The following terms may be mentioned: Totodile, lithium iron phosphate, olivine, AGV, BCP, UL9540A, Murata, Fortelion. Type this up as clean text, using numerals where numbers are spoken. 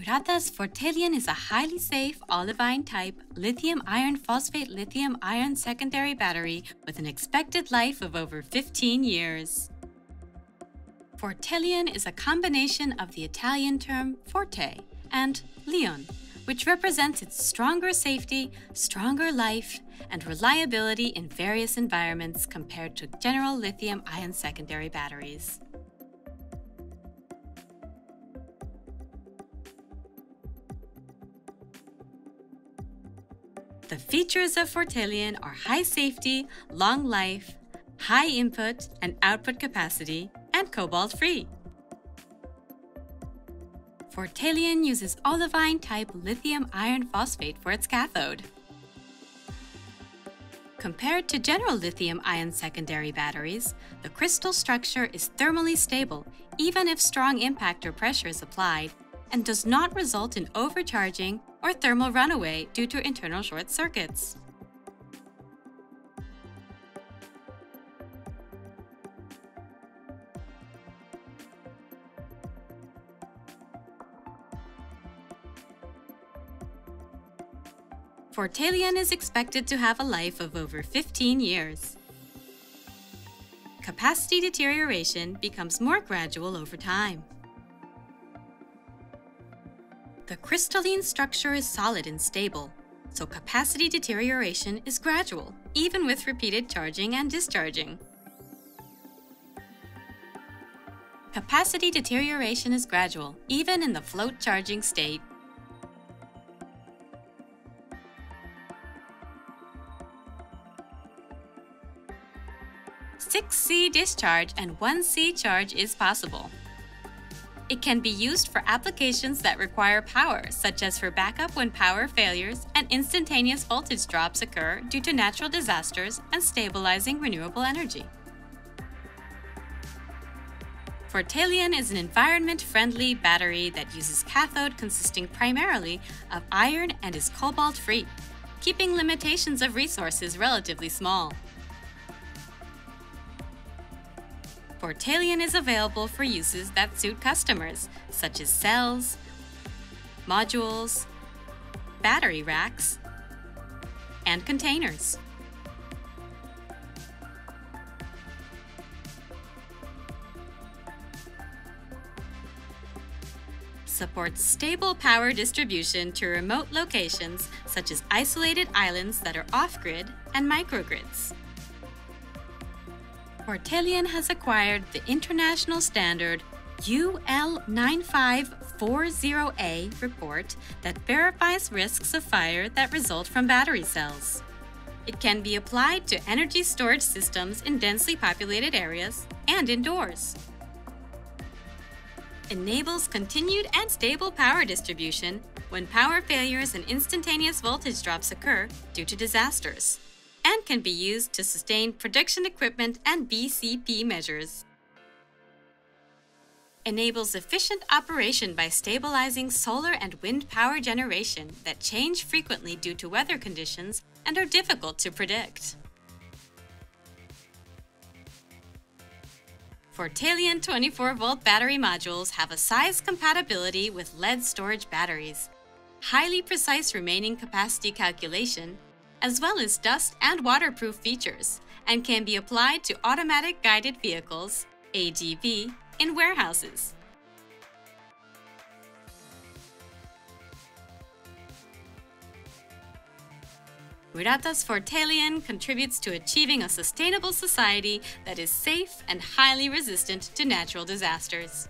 Murata's Fortelion is a highly safe olivine type lithium iron phosphate lithium iron secondary battery with an expected life of over 15 years. Fortelion is a combination of the Italian term forte and lion, which represents its stronger safety, stronger life, and reliability in various environments compared to general lithium-ion secondary batteries. The features of Fortelion are high safety, long life, high input and output capacity, and cobalt-free. Fortelion uses olivine-type lithium iron phosphate for its cathode. Compared to general lithium-ion secondary batteries, the crystal structure is thermally stable even if strong impact or pressure is applied, and does not result in overcharging or thermal runaway due to internal short circuits. Fortelion is expected to have a life of over 15 years. Capacity deterioration becomes more gradual over time. The crystalline structure is solid and stable, so capacity deterioration is gradual, even with repeated charging and discharging. Capacity deterioration is gradual, even in the float charging state.6C discharge and 1C charge is possible. It can be used for applications that require power, such as for backup when power failures and instantaneous voltage drops occur due to natural disasters, and stabilizing renewable energy. Fortelion is an environment-friendly battery that uses cathode consisting primarily of iron and is cobalt-free, keeping limitations of resources relatively small. Fortelion is available for uses that suit customers, such as cells, modules, battery racks, and containers. Supports stable power distribution to remote locations, such as isolated islands that are off-grid and microgrids. Fortelion has acquired the international standard UL9540A report that verifies risks of fire that result from battery cells. It can be applied to energy storage systems in densely populated areas and indoors. Enables continued and stable power distribution when power failures and instantaneous voltage drops occur due to disasters, and can be used to sustain production equipment and BCP measures. Enables efficient operation by stabilizing solar and wind power generation that change frequently due to weather conditions and are difficult to predict. Fortelion 24-volt battery modules have a size compatibility with lead storage batteries, highly precise remaining capacity calculation, as well as dust and waterproof features, and can be applied to automatic guided vehicles, AGV, in warehouses. Murata's Fortelion contributes to achieving a sustainable society that is safe and highly resistant to natural disasters.